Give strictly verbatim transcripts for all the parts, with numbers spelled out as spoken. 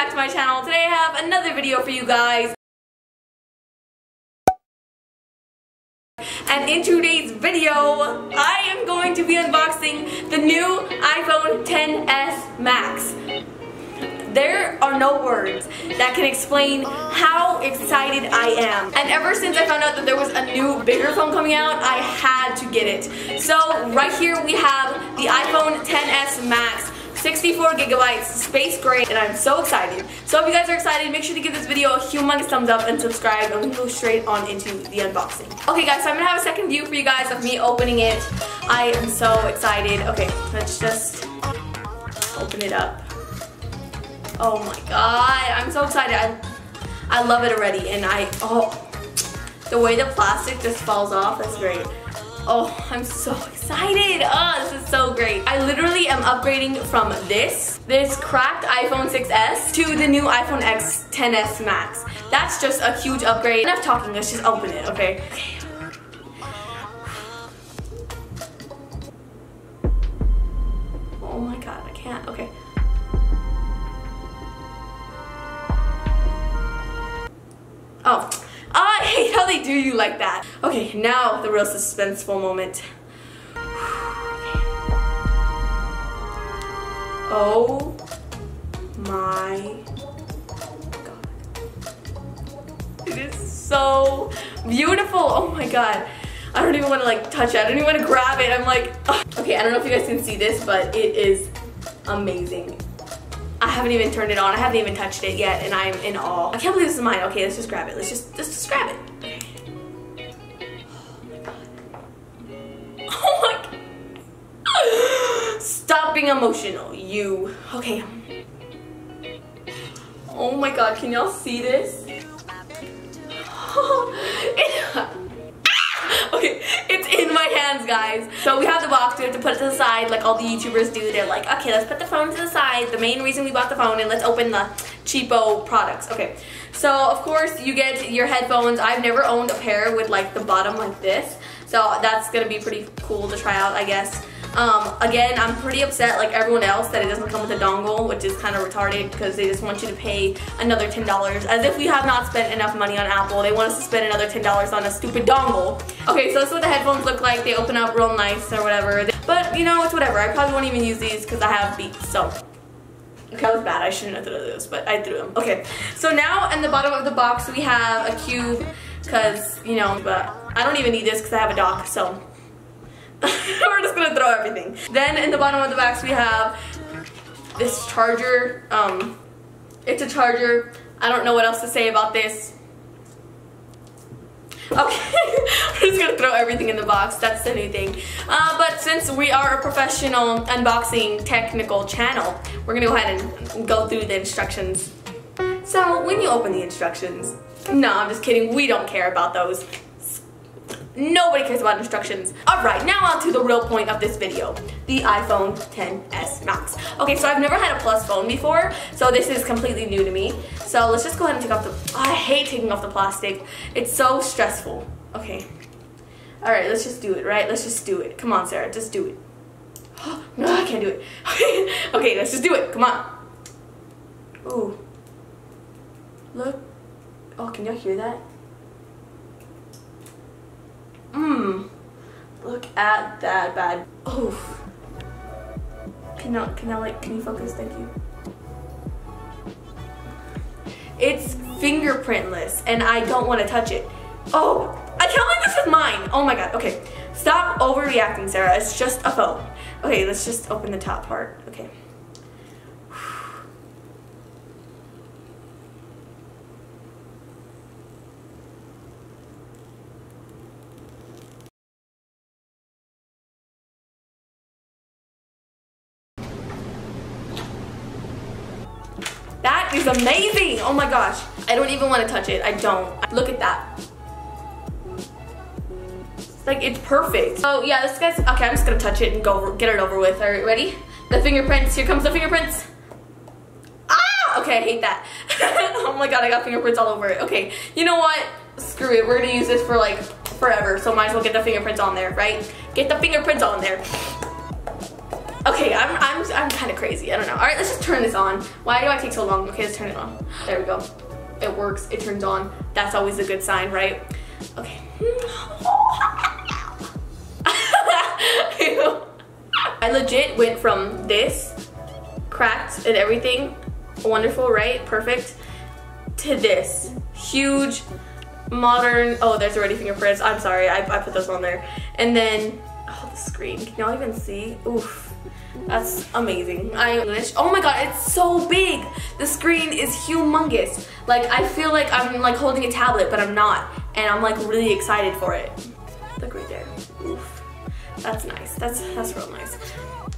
back to my channel. Today I have another video for you guys. And in today's video, I am going to be unboxing the new iPhone X S Max. There are no words that can explain how excited I am. And ever since I found out that there was a new, bigger phone coming out, I had to get it. So right here we have the iPhone X S Max. sixty-four gigabytes, space gray, and I'm so excited. So if you guys are excited, make sure to give this video a humongous thumbs up and subscribe, and we can go straight on into the unboxing. Okay guys, so I'm gonna have a second view for you guys of me opening it. I am so excited. Okay, let's just open it up. Oh my god, I'm so excited. I, I love it already, and I, oh, the way the plastic just falls off, that's great. Oh, I'm so excited. Oh, this is so great. I literally am upgrading from this, this cracked iPhone six S to the new iPhone X S Max. That's just a huge upgrade. Enough talking, let's just open it, okay? Okay. Oh my god, I can't, okay. Oh. I hate how they do you like that. Okay, now the real suspenseful moment. Oh my god. It is so beautiful. Oh my god. I don't even want to like touch it. I don't even want to grab it. I'm like, ugh. Okay, I don't know if you guys can see this, but it is amazing. I haven't even turned it on. I haven't even touched it yet, and I'm in awe. I can't believe this is mine. Okay, let's just grab it. Let's just, let's just grab it. Oh my god. Oh my god. Stop being emotional, you. Okay. Oh my god, can y'all see this? Okay, it's in my hands, guys. So we have the box, we have to put it to the side like all the YouTubers do. They're like, okay, let's put the phone to the side, the main reason we bought the phone, and let's open the cheapo products. Okay, so of course you get your headphones. I've never owned a pair with like the bottom like this, so that's gonna be pretty cool to try out, I guess. Um, again, I'm pretty upset like everyone else that it doesn't come with a dongle, which is kind of retarded because they just want you to pay another ten dollars. As if we have not spent enough money on Apple, they want us to spend another ten dollars on a stupid dongle. Okay, so that's what the headphones look like. They open up real nice or whatever. But, you know, it's whatever. I probably won't even use these because I have Beats, so. Okay, that was bad. I shouldn't have thrown those, but I threw them. Okay, so now in the bottom of the box we have a cube because, you know, but I don't even need this because I have a dock, so. We're just gonna throw everything. Then in the bottom of the box we have this charger. Um, it's a charger. I don't know what else to say about this. Okay, we're just gonna throw everything in the box. That's the new thing. Uh, but since we are a professional unboxing technical channel, we're gonna go ahead and go through the instructions. So when you open the instructions, no, I'm just kidding. We don't care about those. Nobody cares about instructions. Alright, now on to the real point of this video. The iPhone X S Max. Okay, so I've never had a plus phone before, so this is completely new to me. So let's just go ahead and take off the... Oh, I hate taking off the plastic. It's so stressful. Okay. Alright, let's just do it, right? Let's just do it. Come on, Sarah, just do it. Oh, no, I can't do it. Okay, let's just do it. Come on. Ooh. Look. Oh, can y'all hear that? Mmm. Look at that bad. Oh. Can I, can I like, can you focus? Thank you. It's fingerprintless and I don't want to touch it. Oh, I can't believe this is mine. Oh my god. Okay. Stop overreacting, Sarah. It's just a phone. Okay, let's just open the top part. Okay. That is amazing! Oh my gosh. I don't even want to touch it. I don't. Look at that. It's like, it's perfect. So yeah, this guy's... Okay, I'm just going to touch it and go get it over with. Alright, ready? The fingerprints. Here comes the fingerprints. Ah! Okay, I hate that. Oh my god, I got fingerprints all over it. Okay, you know what? Screw it. We're going to use this for like forever. So might as well get the fingerprints on there, right? Get the fingerprints on there. Okay. Okay, I'm I'm I'm kind of crazy. I don't know. All right, let's just turn this on. Why do I take so long? Okay, let's turn it on. There we go. It works. It turns on. That's always a good sign, right? Okay. I legit went from this cracked and everything, wonderful, right? Perfect. To this huge modern. Oh, there's already fingerprints. I'm sorry. I I put those on there. And then. Oh, the screen. Can y'all even see? Oof. That's amazing. I'm English. Oh my god, it's so big. The screen is humongous. Like, I feel like I'm like holding a tablet, but I'm not. And I'm like really excited for it. Look right there. Oof. That's nice. That's that's real nice.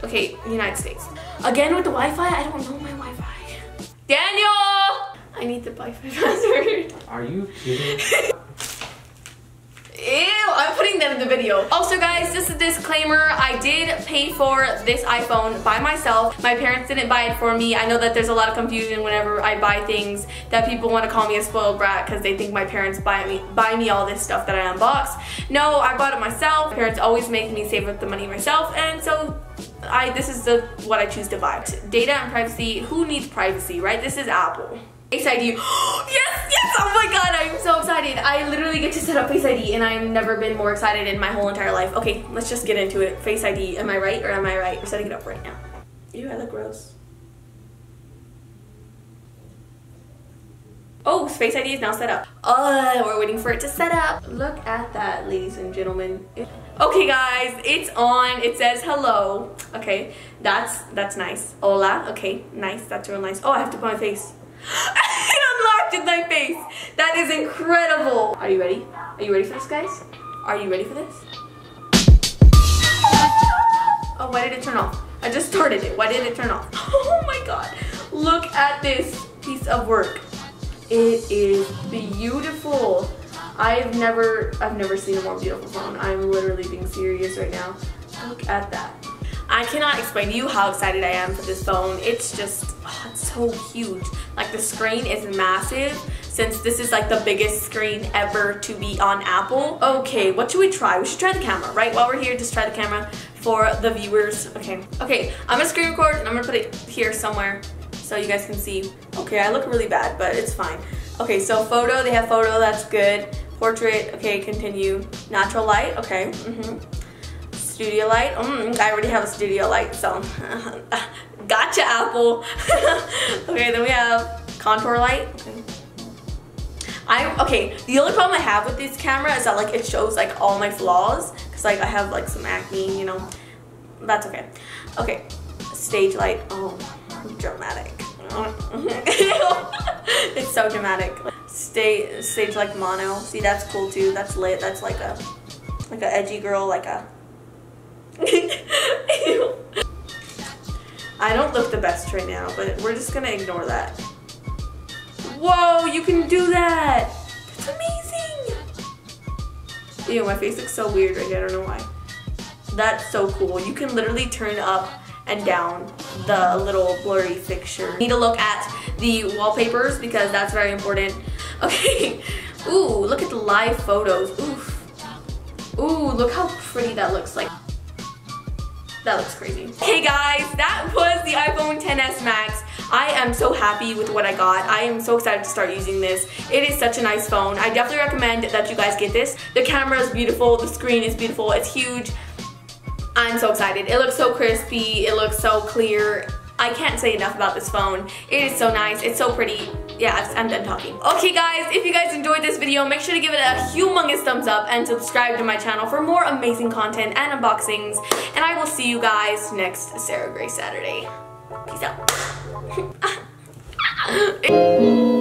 Okay, United States. Again with the Wi-Fi? I don't know my Wi-Fi. Daniel! I need the Wi-Fi password. Are you kidding? Ew, I'm putting that in the video. Also guys, just a disclaimer, I did pay for this iPhone by myself. My parents didn't buy it for me. I know that there's a lot of confusion whenever I buy things that people want to call me a spoiled brat because they think my parents buy me buy me all this stuff that I unbox. No, I bought it myself. My parents always make me save up the money myself, and so I this is the what I choose to buy. Data and privacy, who needs privacy, right? This is Apple. Face I D. Yes, yes! Oh my god, I'm so excited. I literally get to set up Face I D and I've never been more excited in my whole entire life. Okay, let's just get into it. Face I D, am I right or am I right? We're setting it up right now. Ew, I look gross. Oh, Face I D is now set up. Uh, we're waiting for it to set up. Look at that, ladies and gentlemen. Okay guys, it's on. It says hello. Okay, that's that's nice. Hola, okay, nice, that's real nice. Oh, I have to put my face. It unlocked in my face. That is incredible. Are you ready? Are you ready for this, guys? Are you ready for this? Oh, why did it turn off? I just started it. Why did it turn off? Oh my god. Look at this piece of work. It is beautiful. I've never, I've never seen a more beautiful phone. I'm literally being serious right now. Look at that. I cannot explain to you how excited I am for this phone. It's just, oh, it's so huge. Like, the screen is massive, since this is like the biggest screen ever to be on Apple. Okay, what should we try? We should try the camera, right? While we're here, just try the camera for the viewers. Okay, okay, I'm gonna screen record and I'm gonna put it here somewhere so you guys can see. Okay, I look really bad, but it's fine. Okay, so photo, they have photo, that's good. Portrait, okay, continue. Natural light, okay, mm-hmm. Studio light. Mm, I already have a studio light, so gotcha, Apple. Okay, then we have contour light. Okay. I'm okay. The only problem I have with this camera is that like it shows like all my flaws because like I have like some acne, you know. That's okay. Okay, stage light. Oh, dramatic. It's so dramatic. Stage stage like mono. See, that's cool too. That's lit. That's like a like a edgy girl, like a. I don't look the best right now, but we're just gonna ignore that. Whoa, you can do that! That's amazing! Ew, my face looks so weird right now, I don't know why. That's so cool. You can literally turn up and down the little blurry fixture. Need to look at the wallpapers because that's very important. Okay. Ooh, look at the live photos. Oof. Ooh, look how pretty that looks like. That looks crazy. Hey guys, that was the iPhone X S Max. I am so happy with what I got. I am so excited to start using this. It is such a nice phone. I definitely recommend that you guys get this. The camera is beautiful. The screen is beautiful. It's huge. I'm so excited. It looks so crispy. It looks so clear. I can't say enough about this phone. It is so nice. It's so pretty. Yeah, I'm done talking. Okay guys, if you guys enjoyed this video, make sure to give it a humongous thumbs up and subscribe to my channel for more amazing content and unboxings. And I will see you guys next Sarah Gray Saturday. Peace out.